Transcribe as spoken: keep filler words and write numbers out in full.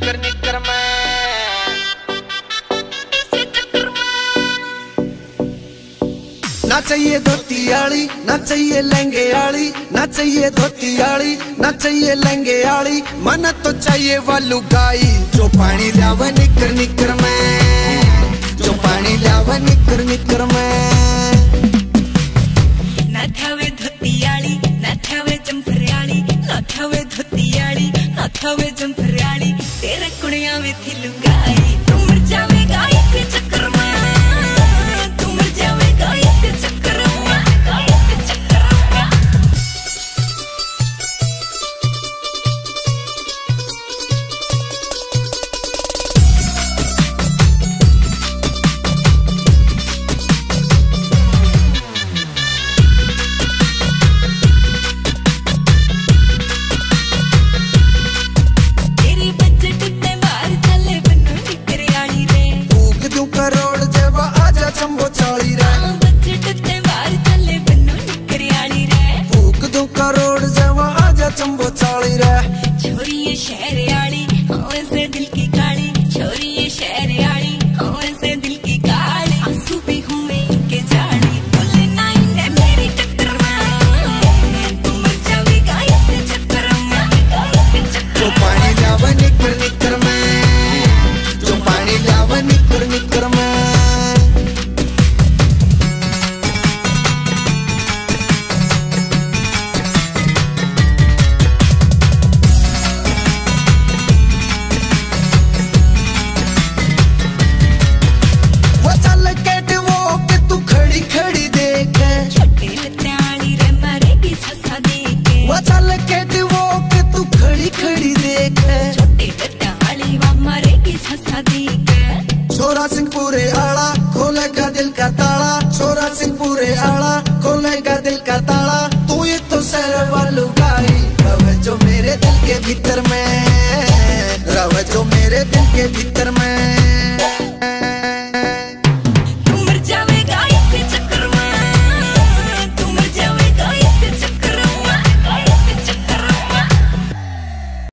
निकर निकर मैं इसी चक्कर में। ना चाहिए धोती आली, ना चाहिए लहंगे आली, ना चाहिए धोती आली, ना चाहिए लहंगे आली, मन तो चाहिए वालू गाई। जो पानी लावा निकर निकर मैं, जो पानी लावा निकर निकर मैं। हवे जंपराली तेरे कुड़िया में थी लुगाई। तू मर जावेगा इसके चक्कर में, तू मर जावेगा इसके चक्कर में, इसके चक्कर भीतर में रव, जो मेरे दिल के भीतर में।